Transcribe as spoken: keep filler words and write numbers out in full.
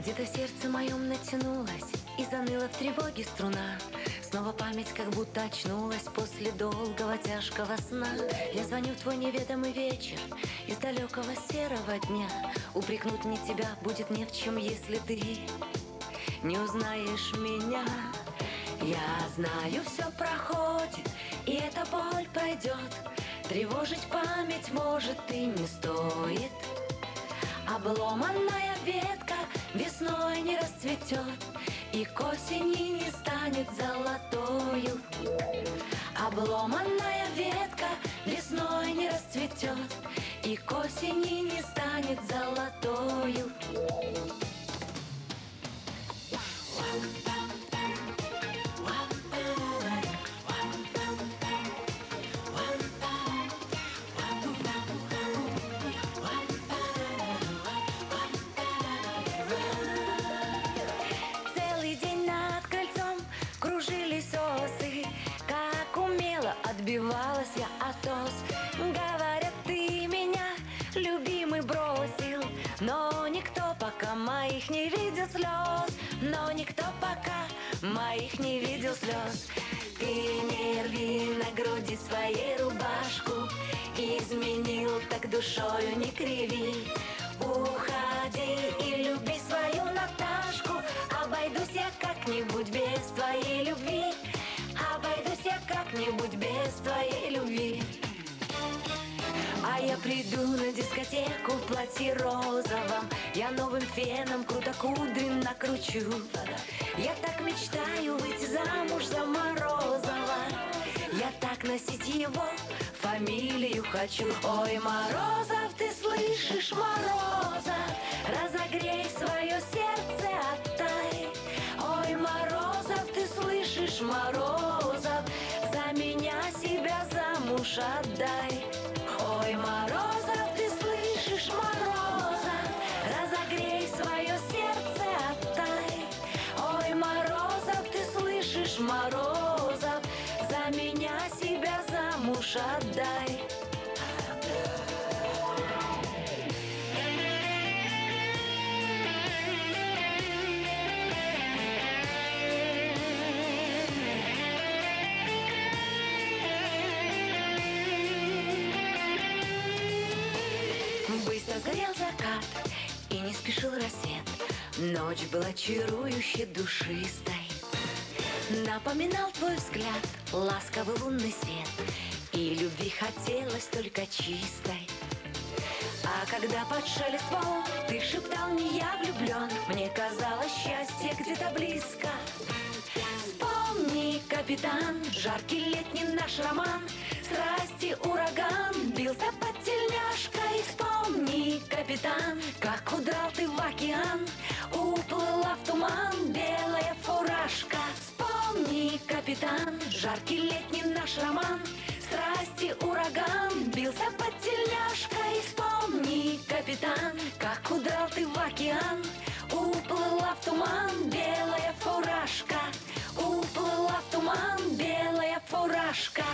Где-то сердце моем натянулось и заныла в тревоге струна. Снова память как будто очнулась после долгого тяжкого сна. Я звоню в твой неведомый вечер из далекого серого дня. Упрекнуть мне тебя будет не в чем, если ты не узнаешь меня. Я знаю, все проходит, и эта боль пройдет. Тревожить память может и не стоит. Обломанная ветка весной не расцветет, и к осени не станет золотою. Обломанная ветка весной не расцветет, и к осени не станет золотою. Отбивалась я от ос. Говорят, ты меня, любимый, бросил. Но никто пока моих не видел слез. Но никто пока моих не видел слез. Ты не рви на груди своей рубашку. Изменил, так душою не криви. Уходи и люби свою Наташку. Обойдусь я как-нибудь без твоей любви. Обойдусь я как-нибудь без твоей любви. А я приду на дискотеку в платье розовом. Я новым феном круто кудри накручу. Я так мечтаю выйти замуж за Морозова. Я так носить его фамилию хочу. Ой, Морозов, ты слышишь, Мороза, разогрей свое сердце, отдай. Ой, Морозов, ты слышишь, Морозов, за меня себя замуж отдай. Ой, Морозов, ты слышишь, Мороза, разогрей свое сердце, отдай. Ой, Морозов, ты слышишь, Морозов, за меня себя замуж отдай. Сгорел закат и не спешил рассвет. Ночь была чарующе душистой. Напоминал твой взгляд ласковый лунный свет. И любви хотелось только чистой. А когда под шелест волн ты шептал: не я влюблен, мне казалось, счастье где-то близко. Вспомни, капитан, жаркий летний наш роман. Страсти ураган бился под тельняшкой. Вспомни, капитан, как удрал ты в океан. Уплыла в туман белая фуражка. Вспомни, капитан, жаркий летний наш роман. Страсти ураган бился под тельняшкой. Вспомни, капитан, как удрал ты в океан. Уплыла в туман белая фуражка. Уплыла в туман белая фуражка.